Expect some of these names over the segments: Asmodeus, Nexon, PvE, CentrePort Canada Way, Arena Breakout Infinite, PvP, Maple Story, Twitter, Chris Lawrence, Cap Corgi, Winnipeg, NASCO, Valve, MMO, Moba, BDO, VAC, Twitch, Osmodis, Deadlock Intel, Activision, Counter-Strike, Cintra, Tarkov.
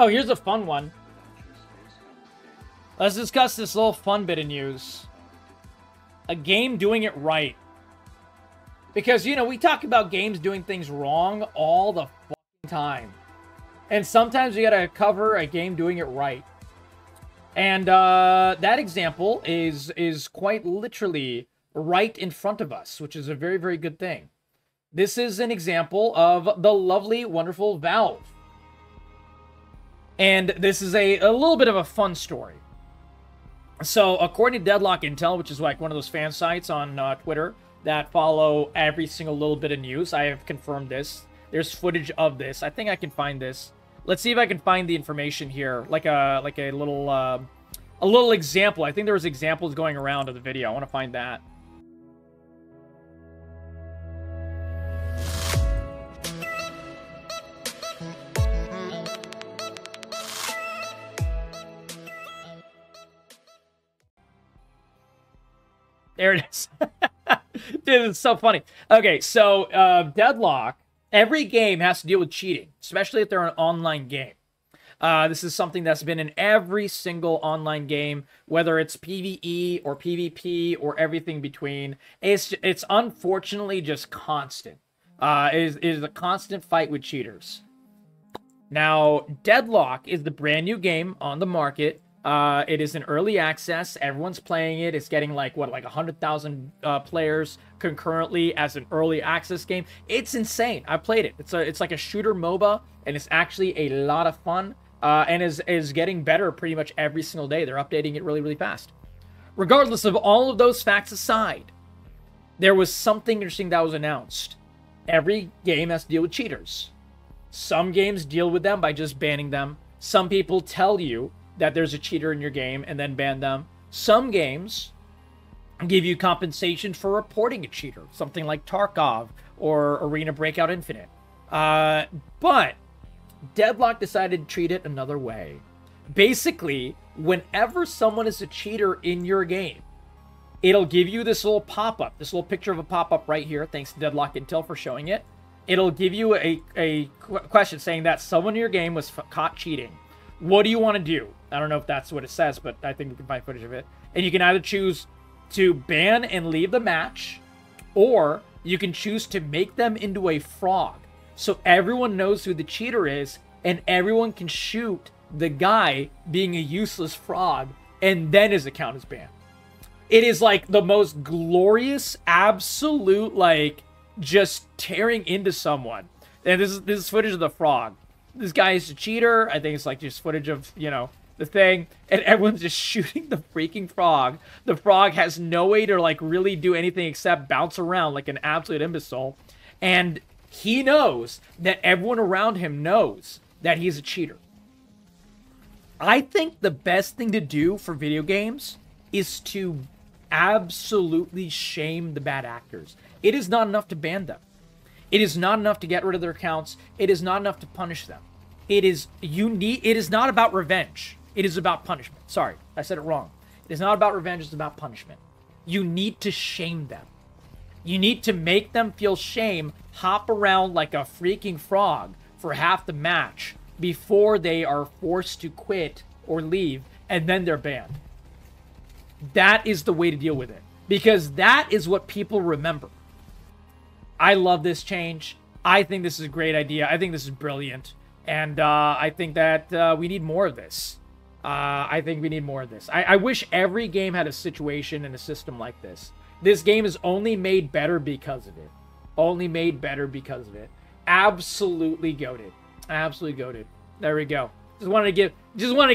Oh, here's a fun one. Let's discuss this little fun bit of news. A game doing it right. Because, you know, we talk about games doing things wrong all the fucking time. And sometimes you gotta cover a game doing it right. And that example is quite literally right in front of us, which is a very, very good thing. This is an example of the lovely, wonderful Valve. And this is a little bit of a fun story. So, according to Deadlock Intel, which is like one of those fan sites on Twitter that follow every single little bit of news, I have confirmed this. There's footage of this. I think I can find this. Let's see if I can find the information here, like a little little example. I think there was examples going around of the video. I want to find that. There it is. Dude, it's so funny. Okay, so Deadlock, every game has to deal with cheating, especially if they're an online game. This is something that's been in every single online game, whether it's PvE or PvP or everything between. It's unfortunately just constant. It is a constant fight with cheaters. Now, Deadlock is the brand new game on the market. It is in early access. Everyone's playing it. It's getting like, what, like 100,000 players concurrently as an early access game. It's insane. I played it. It's like a shooter MOBA, and it's actually a lot of fun, and is getting better pretty much every single day. They're updating it really, really fast. Regardless of all of those facts aside, there was something interesting that was announced. Every game has to deal with cheaters. Some games deal with them by just banning them. Some people tell you that there's a cheater in your game and then ban them. Some games give you compensation for reporting a cheater, something like Tarkov or Arena Breakout Infinite. But Deadlock decided to treat it another way. Basically, whenever someone is a cheater in your game, it'll give you this little pop-up, this little picture of a pop-up right here, thanks to Deadlock Intel for showing it. It'll give you a question saying that someone in your game was caught cheating. What do you want to do? I don't know if that's what it says, but I think we can find footage of it. And you can either choose to ban and leave the match, or you can choose to make them into a frog. So everyone knows who the cheater is, and everyone can shoot the guy being a useless frog, and then his account is banned. It is like the most glorious, absolute, like, just tearing into someone. And this is footage of the frog. This guy is a cheater. I think it's like just footage of, you know, the thing. And everyone's just shooting the freaking frog. The frog has no way to, like, really do anything except bounce around like an absolute imbecile. And he knows that everyone around him knows that he's a cheater. I think the best thing to do for video games is to absolutely shame the bad actors. It is not enough to ban them. It is not enough to get rid of their accounts. It is not enough to punish them. It is not about revenge. It is about punishment. Sorry, I said it wrong. It is not about revenge. It's about punishment. You need to shame them. You need to make them feel shame, hop around like a freaking frog for half the match before they are forced to quit or leave, and then they're banned. That is the way to deal with it, because that is what people remember. I love this change. I think this is a great idea. I think this is brilliant. And I think that we need more of this. I think we need more of this. I wish every game had a situation and a system like this. This game is only made better because of it. Only made better because of it. Absolutely goated. Absolutely goated. There we go. Just wanted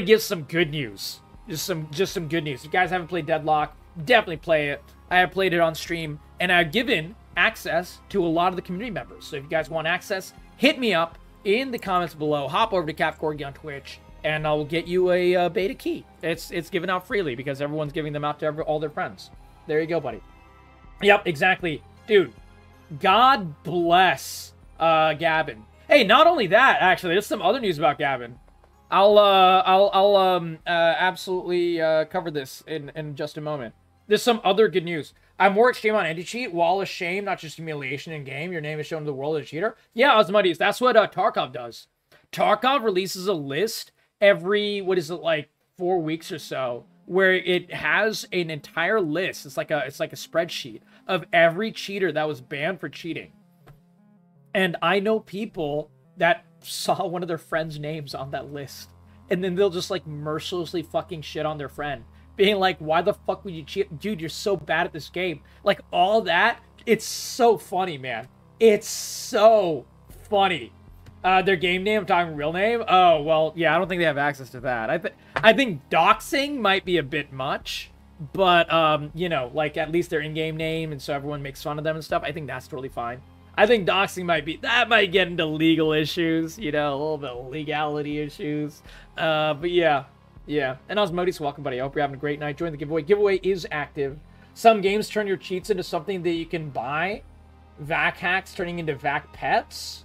to give some good news. Just some good news. If you guys haven't played Deadlock, definitely play it. I have played it on stream, and I've given access to a lot of the community members. So if you guys want access, hit me up in the comments below. Hop over to Cap Corgi on Twitch, and I'll get you a beta key. It's given out freely because everyone's giving them out to all their friends. There you go, buddy. Yep, exactly, dude. God bless Gavin. Hey, not only that, actually, there's some other news about Gavin. I'll absolutely cover this in just a moment. There's some other good news. I'm more extreme on anti-cheat. Wall of shame, not just humiliation in game. Your name is shown to the world as a cheater. Yeah, Asmodeus, that's what Tarkov does. Tarkov releases a list every, what is it, like 4 weeks or so, where it has an entire list. It's like a spreadsheet of every cheater that was banned for cheating. And I know people that saw one of their friends' names on that list, and then they'll just like mercilessly fucking shit on their friend, being like, why the fuck would you cheat? Dude, you're so bad at this game. Like all that, it's so funny, man. It's so funny. Their game name, I'm talking real name. Oh, well, yeah, I don't think they have access to that. I think doxing might be a bit much, but, you know, like at least their in-game name, and so everyone makes fun of them and stuff. I think that's totally fine. I think doxing might get into legal issues, you know, a little bit of legality issues. But yeah. And Osmodis, welcome, buddy. I hope you're having a great night. Join the giveaway. Giveaway is active. Some games turn your cheats into something that you can buy. Vac hacks turning into vac pets.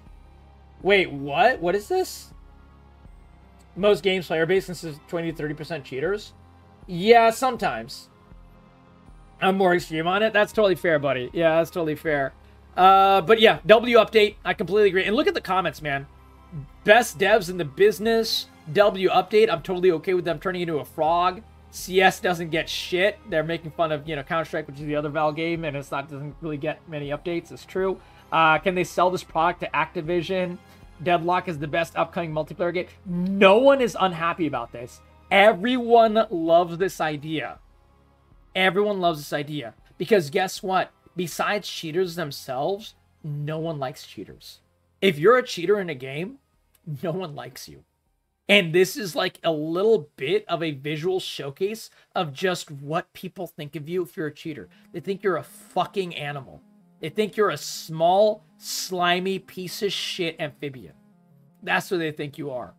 Wait, what? What is this? Most games player base consists 20 to 30% cheaters. Yeah, sometimes. I'm more extreme on it. That's totally fair, buddy. Yeah, that's totally fair. But yeah, W update. I completely agree. And look at the comments, man. Best devs in the business. W update. I'm totally okay with them turning into a frog. CS doesn't get shit. They're making fun of, you know, Counter-Strike, which is the other Valve game, and it's not, doesn't really get many updates. It's true. Can they sell this product to Activision? Deadlock is the best upcoming multiplayer game. No one is unhappy about this. Everyone loves this idea. Everyone loves this idea. Because guess what? Besides cheaters themselves, no one likes cheaters. If you're a cheater in a game, no one likes you. And this is like a little bit of a visual showcase of just what people think of you if you're a cheater. They think you're a fucking animal. They think you're a small, slimy piece of shit amphibian. That's what they think you are.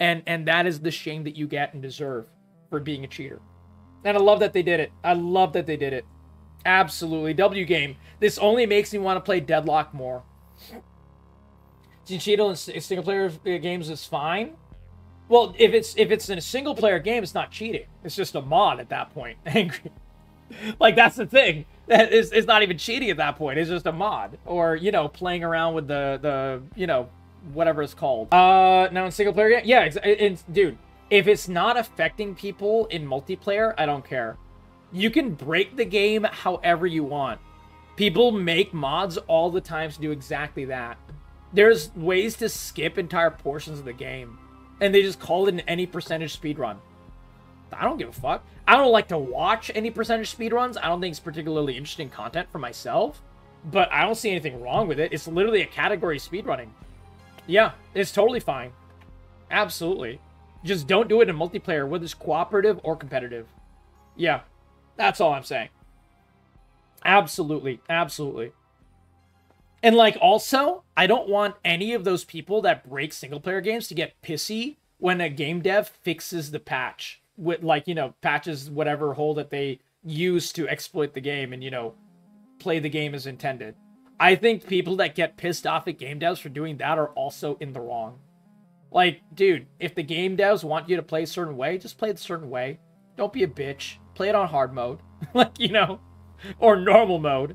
And that is the shame that you get and deserve for being a cheater. And I love that they did it. I love that they did it. Absolutely. W game. This only makes me want to play Deadlock more. Cheating in single player games is fine. Well, if it's in a single player game, it's not cheating. It's just a mod at that point. Angry. Like that's the thing. That is, it's not even cheating at that point. It's just a mod, or you know, playing around with the you know, whatever it's called. Now in single player game, yeah, it's, dude, if it's not affecting people in multiplayer, I don't care. You can break the game however you want. People make mods all the time to do exactly that. There's ways to skip entire portions of the game, and they just call it an any percentage speedrun. I don't give a fuck. I don't like to watch any percentage speedruns. I don't think it's particularly interesting content for myself, but I don't see anything wrong with it. It's literally a category of speedrunning. Yeah, it's totally fine. Absolutely. Just don't do it in multiplayer, whether it's cooperative or competitive. Yeah, that's all I'm saying. Absolutely. Absolutely. And like, also, I don't want any of those people that break single player games to get pissy when a game dev fixes the patch. With like, you know, patches, whatever hole that they use to exploit the game and, you know, play the game as intended. I think people that get pissed off at game devs for doing that are also in the wrong. Like, dude, if the game devs want you to play a certain way, just play it a certain way. Don't be a bitch. Play it on hard mode. Like, you know, or normal mode.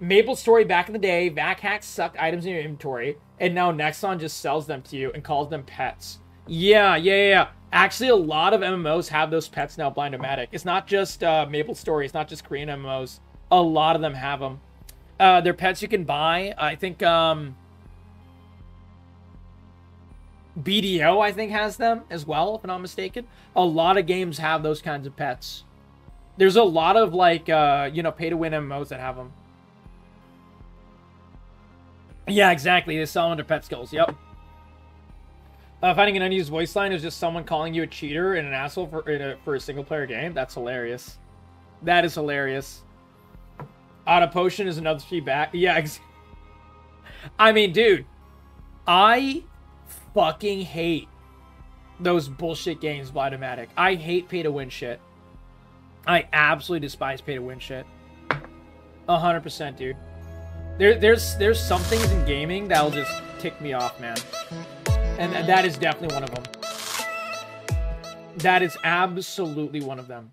Maple Story back in the day, vac hacks sucked items in your inventory, and now Nexon just sells them to you and calls them pets. Yeah. Actually, a lot of MMOs have those pets now, Blind-O-Matic. It's not just Maple Story. It's not just Korean MMOs. A lot of them have them. They're pets you can buy. I think BDO, I think, has them as well, if I'm not mistaken. A lot of games have those kinds of pets. There's a lot of, like, you know, pay-to-win MMOs that have them. Yeah, exactly. They sell under pet skills. Yep. Finding an unused voice line is just someone calling you a cheater and an asshole for a single-player game. That's hilarious. That is hilarious. Auto potion is another feedback. Yeah, I mean, dude, I fucking hate those bullshit games, Blind-O-Matic. I hate pay-to-win shit. I absolutely despise pay-to-win shit. 100%, dude. There's some things in gaming that'll just tick me off, man. And that is definitely one of them. That is absolutely one of them.